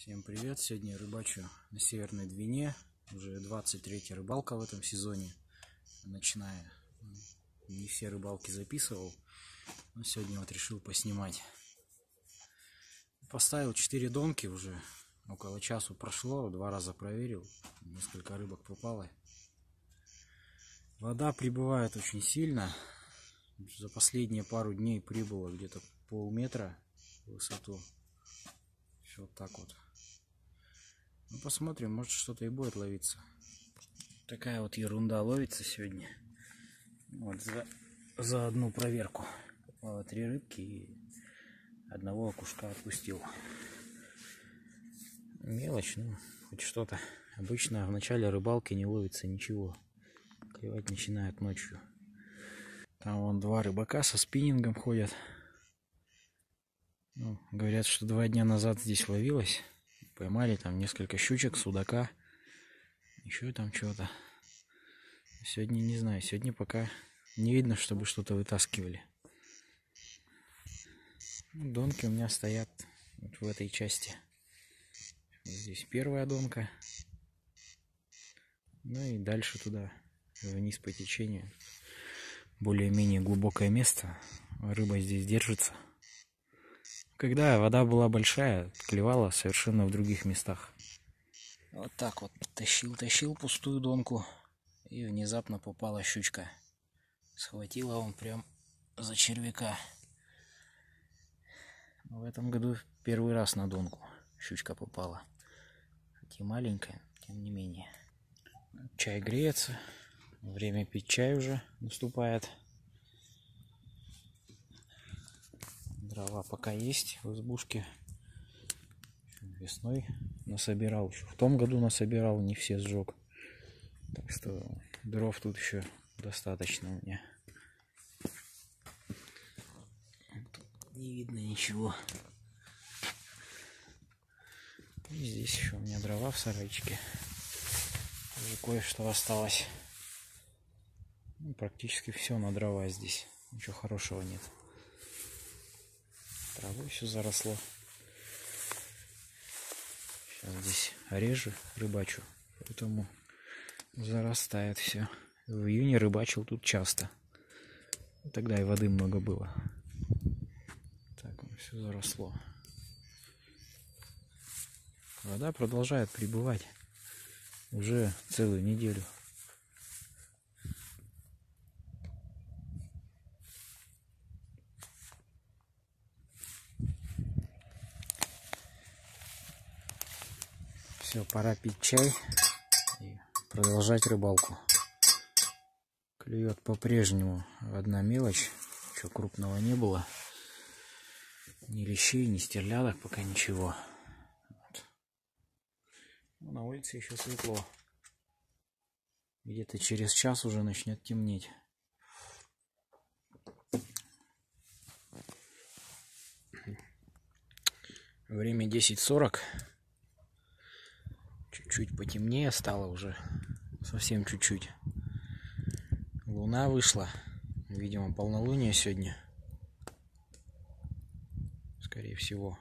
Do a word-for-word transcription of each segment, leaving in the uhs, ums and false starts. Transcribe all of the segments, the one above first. Всем привет! Сегодня рыбачу на Северной Двине. Уже двадцать третья рыбалка в этом сезоне. Ночная. Не все рыбалки записывал. Но сегодня вот решил поснимать. Поставил четыре донки уже. Около часу прошло. Два раза проверил. Несколько рыбок попало. Вода прибывает очень сильно. За последние пару дней прибыло где-то полметра в высоту. Все вот так вот. Ну, посмотрим, может что-то и будет ловиться. Такая вот ерунда ловится сегодня. Вот за, за одну проверку. Попало три рыбки и одного окушка отпустил. Мелочь, ну хоть что-то. Обычно в начале рыбалки не ловится ничего. Клевать начинают ночью. Там вон два рыбака со спиннингом ходят. Ну, говорят, что два дня назад здесь ловилось. Поймали там несколько щучек, судака, еще там чего-то. Сегодня не знаю, сегодня пока не видно, чтобы что-то вытаскивали. Донки у меня стоят вот в этой части. Здесь первая донка. Ну и дальше туда, вниз по течению. Более-менее глубокое место. Рыба здесь держится. Когда вода была большая, клевала совершенно в других местах. Вот так вот тащил-тащил пустую донку, и внезапно попала щучка. Схватила он прям за червяка. В этом году первый раз на донку щучка попала. Хоть и маленькая, тем не менее. Чай греется, время пить чай уже наступает. Дрова пока есть в избушке. Весной насобирал. Еще в том году насобирал, не все сжег. Так что дров тут еще достаточно у меня. Тут не видно ничего. И здесь еще у меня дрова в сарайчике. Уже кое-что осталось. Ну, практически все на дрова здесь. Ничего хорошего нет. Травой все заросло. Сейчас здесь реже рыбачу, поэтому зарастает все. В июне рыбачил тут часто. Тогда и воды много было. Так, все заросло. Вода продолжает прибывать уже целую неделю. Все, пора пить чай и продолжать рыбалку. Клюет по-прежнему одна мелочь. Ничего крупного не было. Ни лещей, ни стерлядок, пока ничего. Вот. Ну, на улице еще светло. Где-то через час уже начнет темнеть. Время десять сорок. Чуть потемнее стало уже, совсем чуть-чуть. Луна вышла, видимо, полнолуние сегодня, скорее всего.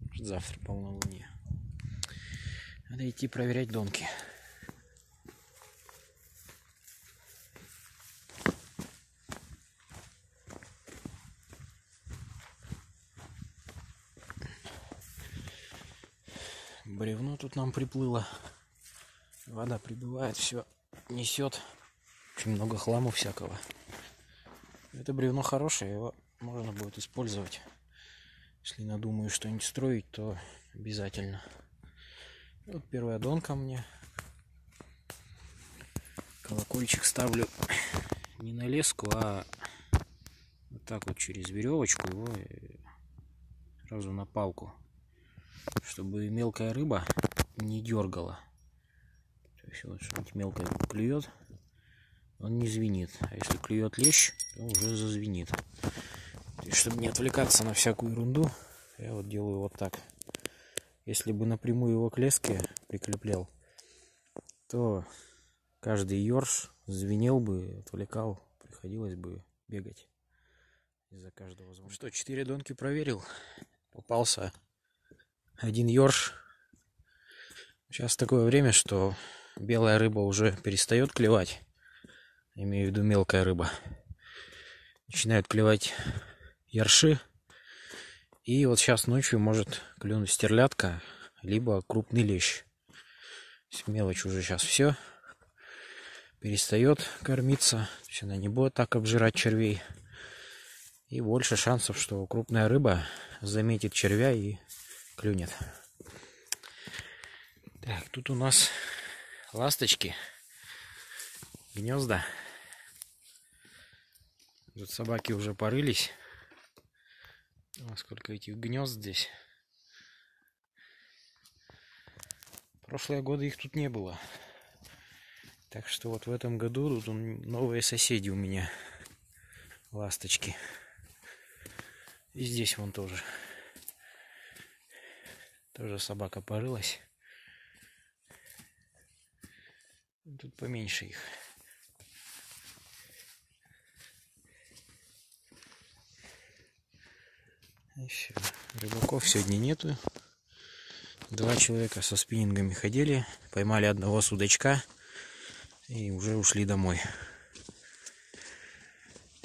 Может, завтра полнолуние. Надо идти проверять донки. Бревно тут нам приплыло. Вода прибывает, все несет. Очень много хлама всякого. Это бревно хорошее, его можно будет использовать. Если надумаю что-нибудь строить, то обязательно. Вот первая донка мне. Колокольчик ставлю не на леску, а вот так вот через веревочку его сразу на палку. Чтобы мелкая рыба не дергала. То есть вот что-нибудь мелкое клюет, он не звенит. А если клюет лещ, то уже зазвенит. И чтобы не отвлекаться на всякую ерунду, я вот делаю вот так. Если бы напрямую его к леске прикреплял, то каждый ёрш звенел бы, отвлекал, приходилось бы бегать из-за каждого звука. Что, четыре донки проверил, попался один ёрш. Сейчас такое время, что белая рыба уже перестает клевать. Имею в виду мелкая рыба. Начинают клевать ёрши. И вот сейчас ночью может клюнуть стерлядка, либо крупный лещ. Мелочь уже сейчас все. Перестает кормиться. То есть она не будет так обжирать червей. И больше шансов, что крупная рыба заметит червя и клюнет. Так, тут у нас ласточки, гнезда. Тут собаки уже порылись. О, сколько этих гнезд здесь. В прошлые годы их тут не было. Так что вот в этом году тут новые соседи у меня. Ласточки. И здесь вон тоже. Тоже собака порылась. Тут поменьше их. Еще рыбаков сегодня нету. Два человека со спиннингами ходили, поймали одного судачка и уже ушли домой.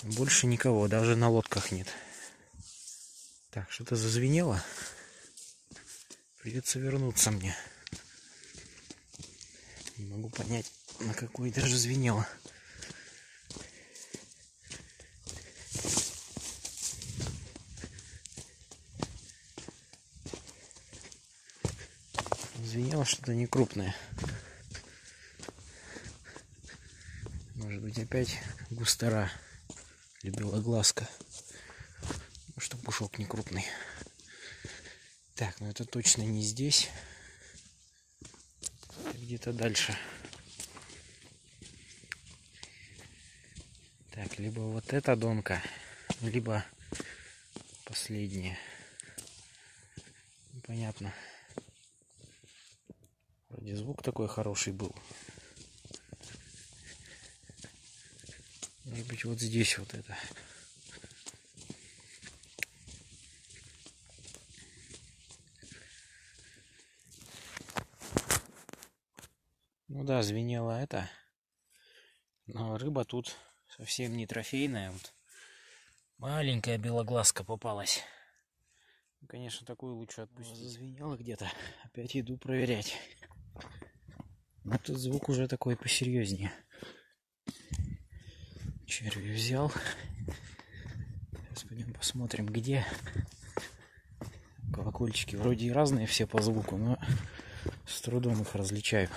Больше никого, даже на лодках нет. Так, что-то зазвенело. Придется вернуться мне. Не могу понять, на какой даже звенело. Звенело что-то не крупное. Может быть, опять густара или белоглазка. Что пушок не крупный. Так, ну это точно не здесь. Где-то дальше. Так, либо вот эта донка, либо последняя. Понятно. Вроде звук такой хороший был. Может быть, вот здесь вот это. Ну да, звенело это, но рыба тут совсем не трофейная. Вот маленькая белоглазка попалась. Конечно, такую лучше отпустить. Зазвенело где-то. Опять иду проверять. Но тут звук уже такой посерьезнее. Червь взял. Сейчас пойдем посмотрим, где. Колокольчики вроде и разные все по звуку, но с трудом их различаю.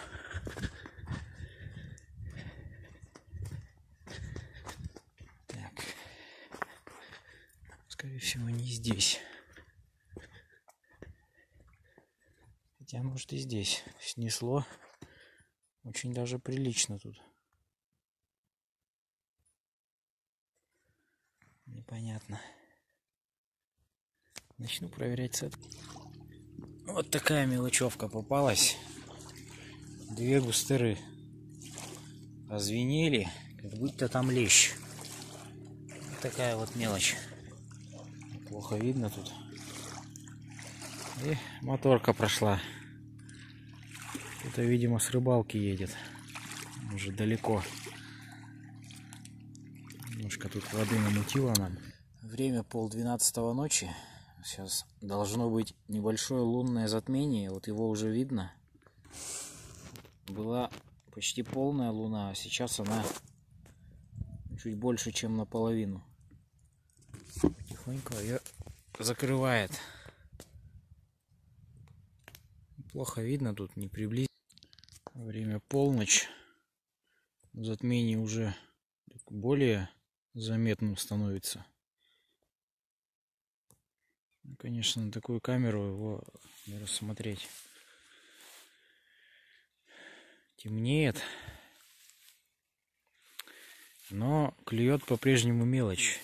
Так. Скорее всего, не здесь. Хотя, может, и здесь. Снесло очень даже прилично тут. Непонятно. Начну проверять сет. Вот такая мелочевка попалась. Две густыры позвенели, как будто там лещ. Вот такая вот мелочь. Плохо видно тут. И моторка прошла. Это, видимо, с рыбалки едет. Уже далеко. Немножко тут воды намутило нам. Время полдвенадцатого ночи. Сейчас должно быть небольшое лунное затмение. Вот его уже видно. Была почти полная луна, а сейчас она чуть больше, чем наполовину. Потихоньку ее закрывает. Плохо видно, тут не приблизить. Время полночь. Затмение уже более заметным становится. Конечно, на такую камеру его не рассмотреть. Темнеет, но клюет по-прежнему мелочь,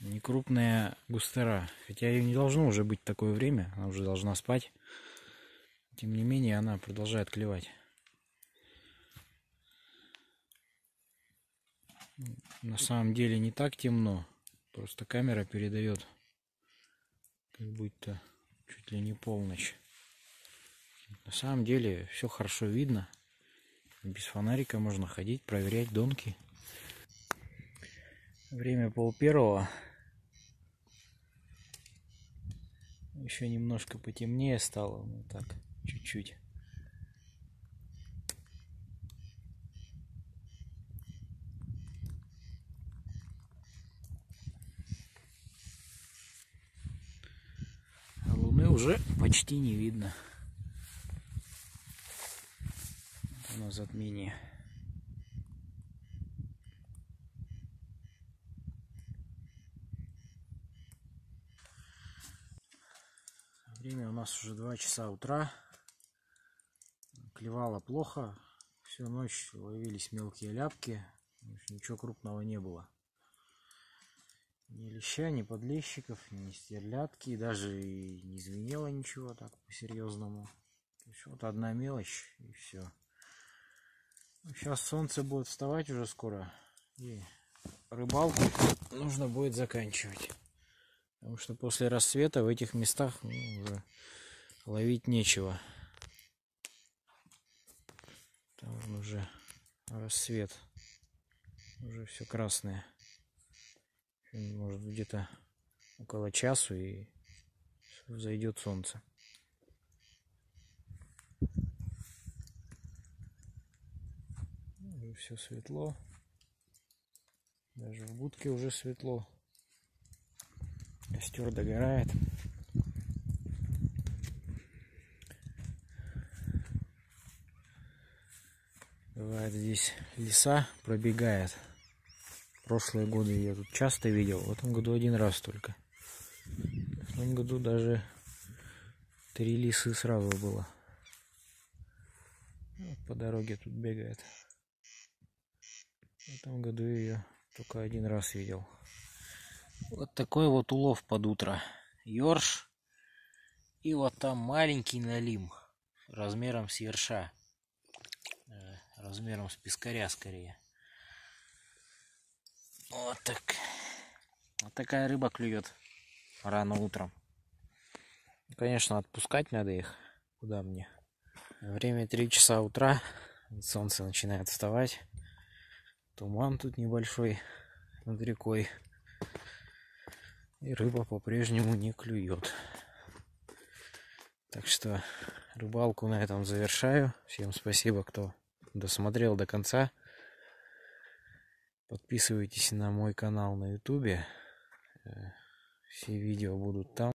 не крупная густера, хотя ее не должно уже быть такое время, она уже должна спать, тем не менее она продолжает клевать. На самом деле не так темно, просто камера передает как будто чуть ли не полночь. На самом деле все хорошо видно. Без фонарика можно ходить, проверять домки. Время пол первого. Еще немножко потемнее стало. Ну так, чуть-чуть. Луны уже почти не видно. Вот оно, затмение. Время у нас уже два часа утра. Клевало плохо. Всю ночь ловились мелкие ляпки. Ничего крупного не было. Ни леща, ни подлещиков, ни стерлядки. Даже и не звенело ничего так по-серьезному. Вот одна мелочь и все. Сейчас солнце будет вставать уже скоро. И рыбалку нужно будет заканчивать. Потому что после рассвета в этих местах, ну, уже ловить нечего. Там уже рассвет. Уже все красное. Может, где-то около часу и взойдет солнце. Уже все светло. Даже в будке уже светло. Костер догорает. Бывает, здесь лиса пробегает. Прошлые годы я тут часто видел. В этом году один раз только. В том году даже три лисы сразу было. По дороге тут бегает. В этом году ее только один раз видел. Вот такой вот улов под утро. Ёрш. И вот там маленький налим. Размером с ерша. Размером с пескаря скорее. Вот так. Вот такая рыба клюет рано утром. Конечно, отпускать надо их. Куда мне? Время три часа утра. Солнце начинает вставать. Туман тут небольшой над рекой. И рыба по-прежнему не клюет. Так что рыбалку на этом завершаю. Всем спасибо, кто досмотрел до конца. Подписывайтесь на мой канал на ютубе. Все видео будут там.